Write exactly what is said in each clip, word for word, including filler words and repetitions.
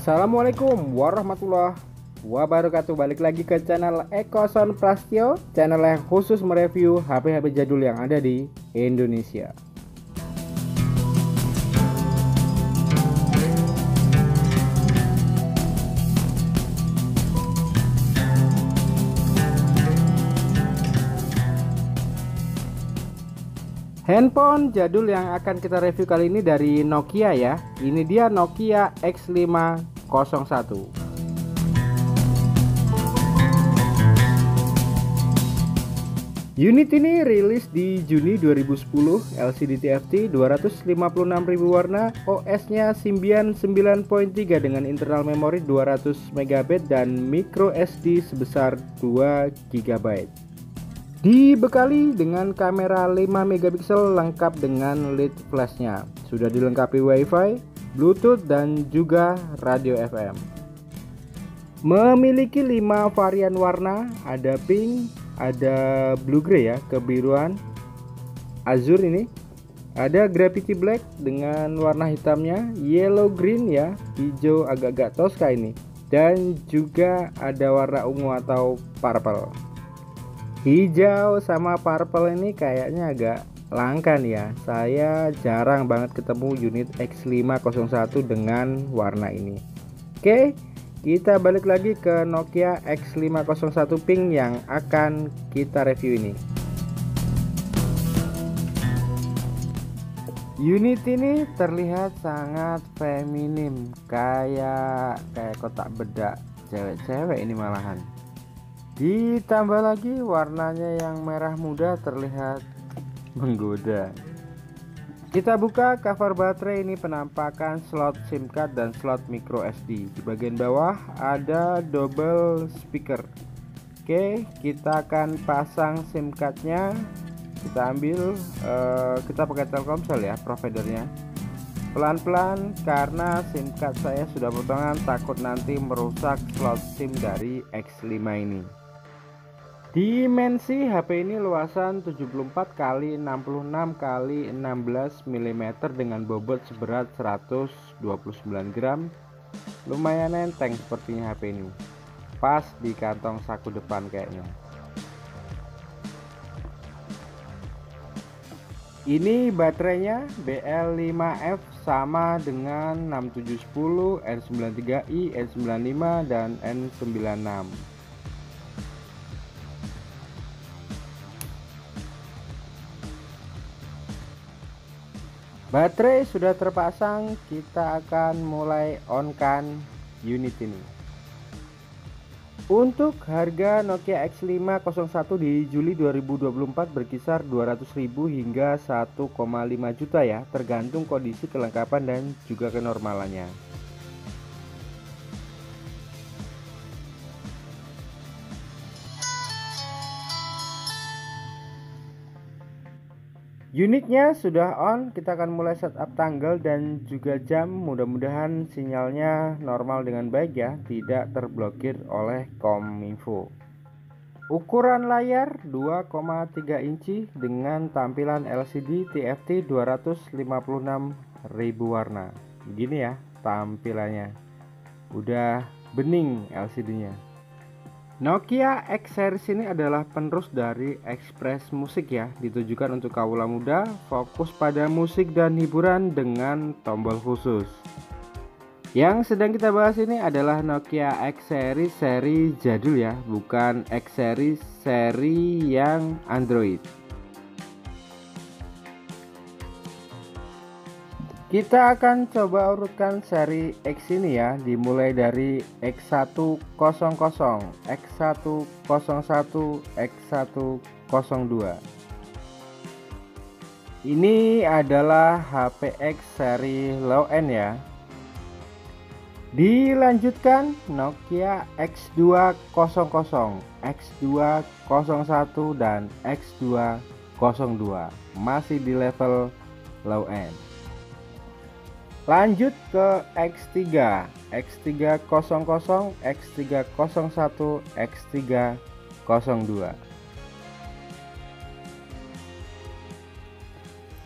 Assalamualaikum warahmatullahi wabarakatuh. Balik lagi ke channel Eko Son Prasetyo, channel yang khusus mereview H P-H P jadul yang ada di Indonesia. Handphone jadul yang akan kita review kali ini dari Nokia ya. Ini dia Nokia X lima nol satu. Unit ini rilis di Juni dua ribu sepuluh, L C D T F T dua ratus lima puluh enam ribu warna, O S-nya Symbian sembilan titik tiga dengan internal memori dua ratus megabyte dan micro S D sebesar dua giga byte. Dibekali dengan kamera lima megapiksel lengkap dengan L E D flashnya. Sudah dilengkapi Wi-Fi, Bluetooth dan juga radio F M. Memiliki lima varian warna, ada pink, ada blue grey ya, kebiruan, azure ini. Ada graffiti black dengan warna hitamnya, yellow green ya, hijau agak-agak toska ini. Dan juga ada warna ungu atau purple. Hijau sama purple ini kayaknya agak langka nih ya. Saya jarang banget ketemu unit X lima nol satu dengan warna ini. Oke, kita balik lagi ke Nokia X lima nol satu pink yang akan kita review ini. Unit ini terlihat sangat feminim, kayak kayak kotak bedak cewek-cewek ini malahan. Ditambah lagi warnanya yang merah muda terlihat menggoda. Kita buka cover baterai, ini penampakan slot SIM card dan slot micro S D. Di bagian bawah ada double speaker. Oke, kita akan pasang SIM cardnya. Kita ambil, uh, kita pakai Telkomsel ya providernya. Pelan-pelan karena SIM card saya sudah potongan, takut nanti merusak slot SIM dari X lima ini. Dimensi H P ini luasan tujuh puluh empat kali enam puluh enam kali enam belas milimeter dengan bobot seberat seratus dua puluh sembilan gram. Lumayan enteng sepertinya H P ini. Pas di kantong saku depan kayaknya. Ini baterainya B L lima F sama dengan enam tujuh satu nol, N sembilan tiga i, N sembilan lima dan N sembilan enam. Baterai sudah terpasang, kita akan mulai on-kan unit ini. Untuk harga Nokia X lima nol satu di Juli dua ribu dua puluh empat berkisar dua ratus ribu hingga satu koma lima juta ya, tergantung kondisi, kelengkapan dan juga kenormalannya. Unitnya sudah on, kita akan mulai setup tanggal dan juga jam. Mudah-mudahan sinyalnya normal dengan baik ya, tidak terblokir oleh Kominfo. Ukuran layar dua koma tiga inci dengan tampilan L C D T F T dua ratus lima puluh enam ribu warna. Begini ya tampilannya, udah bening L C D-nya. Nokia X-series ini adalah penerus dari Express Music ya, ditujukan untuk kaula muda, fokus pada musik dan hiburan dengan tombol khusus. Yang sedang kita bahas ini adalah Nokia X-series seri jadul ya, bukan X-series seri yang Android. Kita akan coba urutkan seri X ini ya, dimulai dari X seratus, X seratus satu, X seratus dua. Ini adalah H P X seri low end ya. Dilanjutkan Nokia X dua nol nol, X dua nol satu dan X dua nol dua, masih di level low end. Lanjut ke X tiga, X tiga nol nol, X tiga nol satu, X tiga nol dua.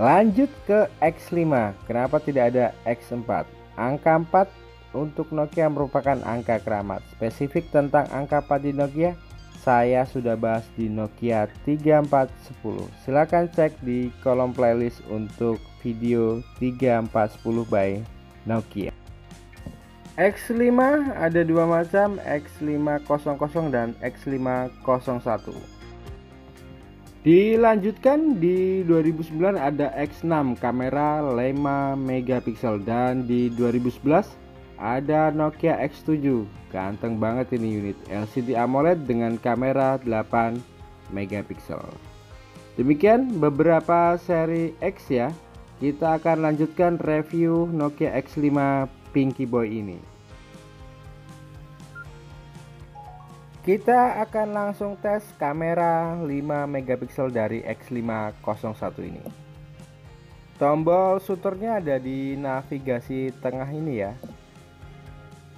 Lanjut ke X lima, kenapa tidak ada X empat? Angka empat untuk Nokia merupakan angka keramat. Spesifik tentang angka padi Nokia saya sudah bahas di Nokia tiga empat satu nol. Silahkan cek di kolom playlist untuk video tiga empat satu nol by Nokia. X lima ada dua macam, X lima nol nol dan X lima nol satu. Dilanjutkan di dua ribu sembilan ada X enam kamera lima megapiksel dan di dua ribu sebelas ada Nokia X tujuh. Ganteng banget ini unit L C D AMOLED dengan kamera delapan megapiksel. Demikian beberapa seri X ya. Kita akan lanjutkan review Nokia X lima Pinky Boy ini. Kita akan langsung tes kamera lima megapiksel dari X lima nol satu ini. Tombol shutternya ada di navigasi tengah ini ya.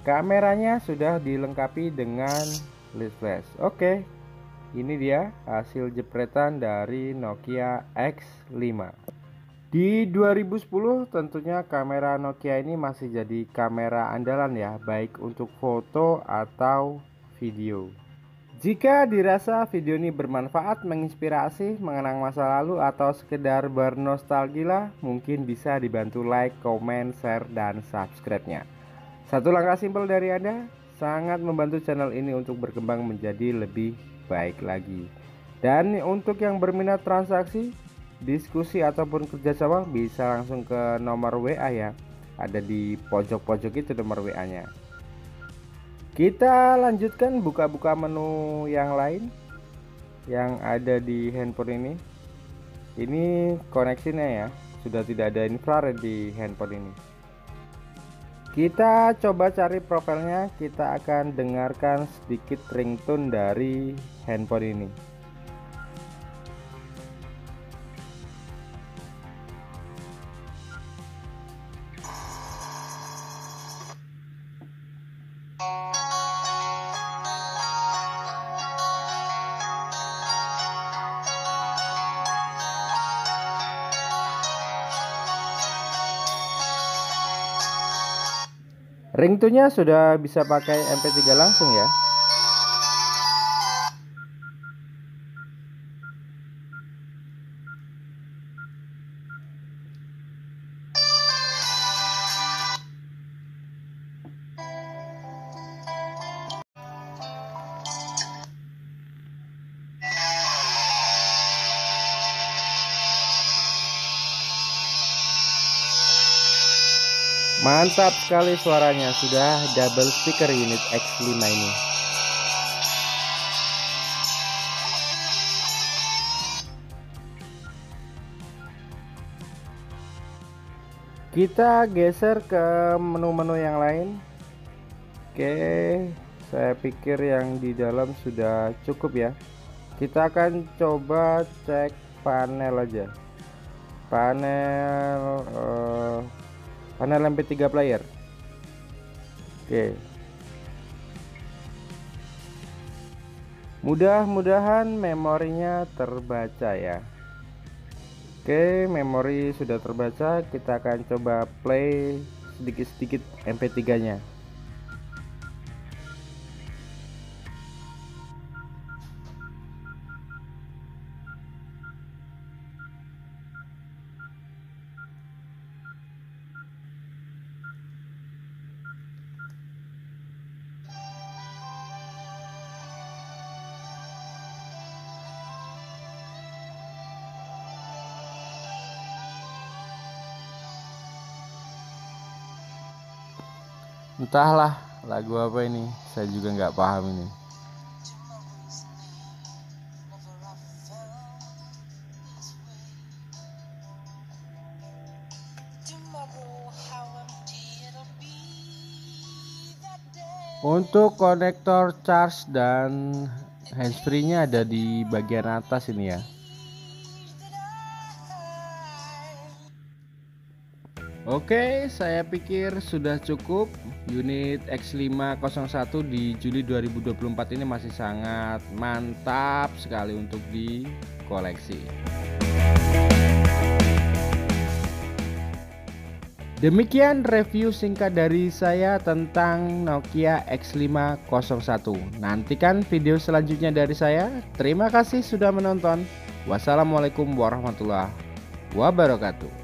Kameranya sudah dilengkapi dengan lid flash. Oke, ini dia hasil jepretan dari Nokia X lima. Di dua ribu sepuluh tentunya kamera Nokia ini masih jadi kamera andalan ya, baik untuk foto atau video. Jika dirasa video ini bermanfaat, menginspirasi, mengenang masa lalu, atau sekedar bernostalgia, mungkin bisa dibantu like, comment, share, dan subscribe-nya. Satu langkah simpel dari Anda sangat membantu channel ini untuk berkembang menjadi lebih baik lagi. Dan untuk yang berminat transaksi, diskusi, ataupun kerjasama, bisa langsung ke nomor W A ya. Ada di pojok-pojok itu nomor W A-nya. Kita lanjutkan buka-buka menu yang lain yang ada di handphone ini. Ini koneksinya ya, sudah tidak ada infrared di handphone ini. Kita coba cari profilnya, kita akan dengarkan sedikit ringtone dari handphone ini. Ringtone-nya sudah bisa pakai M P tiga langsung ya. Mantap sekali suaranya, sudah double speaker unit X lima ini. Kita geser ke menu-menu yang lain. Oke, saya pikir yang di dalam sudah cukup ya. Kita akan coba cek panel aja. Panel... Uh, panel M P tiga player. Oke, mudah-mudahan memorinya terbaca ya. Oke, memori sudah terbaca. Kita akan coba play sedikit-sedikit M P tiga nya. Entahlah lagu apa ini, saya juga nggak paham ini. Untuk konektor charge dan handsfree-nya ada di bagian atas ini ya. Oke, saya pikir sudah cukup. Unit X lima nol satu di Juli dua ribu dua puluh empat ini masih sangat mantap sekali untuk dikoleksi. Demikian review singkat dari saya tentang Nokia X lima nol satu. Nantikan video selanjutnya dari saya. Terima kasih sudah menonton. Wassalamualaikum warahmatullahi wabarakatuh.